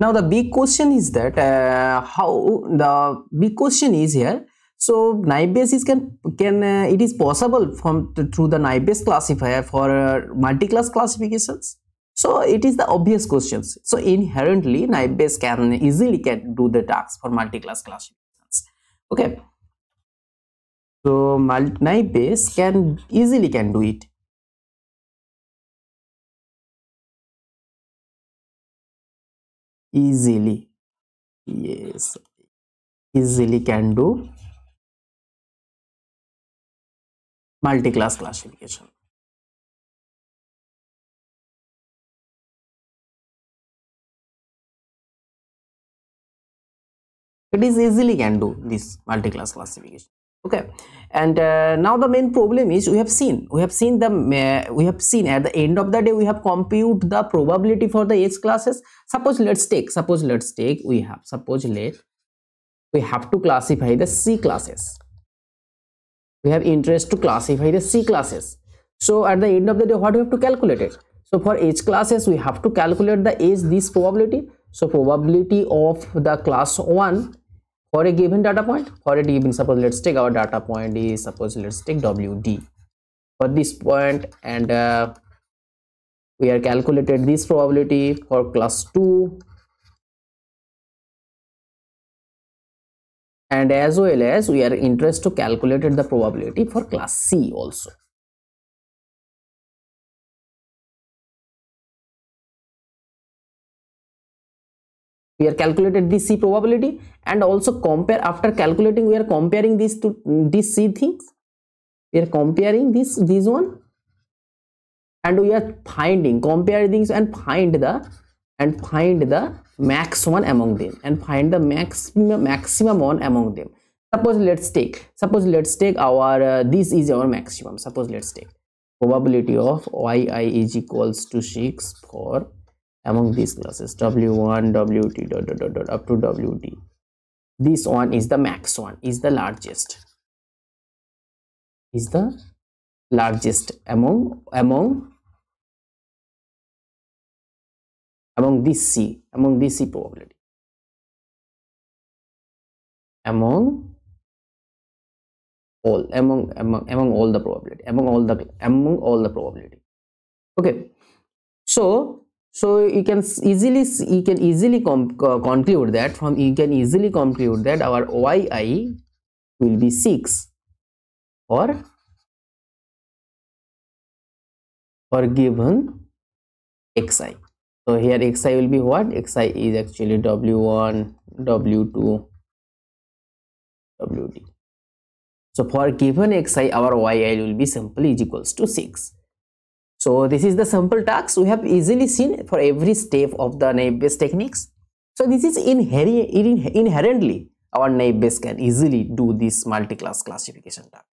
Now the big question is that here. So Naive Bayes is it is possible through the Naive Bayes classifier for multiclass classifications. So it is the obvious questions. So inherently Naive Bayes can easily do the task for multiclass classifications. Okay. So Naive Bayes can easily do it. Easily, yes, easily can do multiclass classification. It is easily can do this multiclass classification. Okay, and now the main problem is we have seen at the end of the day we have compute the probability for the H classes. We have to classify the C classes. We have interest to classify the C classes. So at the end of the day, what we have to calculate it? So for H classes, we have to calculate the H this probability. So probability of the class 1 for a given data point, for a given, suppose let's take our data point is, suppose let's take WD for this point, and we are calculated this probability for class 2, and as well as we are interested to calculate the probability for class C also. We are calculated this C probability, and also compare after calculating we are comparing these to these C things, we are comparing this one, and we are finding compare these and find the max one among them, and find the maximum one among them. Suppose let's take our this is our maximum. Suppose let's take probability of yi is equals to 6 for among these classes w1 wt ... up to wd. This one is the max one, is the largest among this C, probability, among all the probability. Okay, so you can easily conclude that our yi will be 6 for given xi. So here xi will be what? Xi is actually w1, w2, wd. So for given xi, our yi will be simply is equals to 6. So this is the simple task we have easily seen for every step of the Naive Bayes techniques. So this is inherently our Naive Bayes can easily do this multi-class classification task.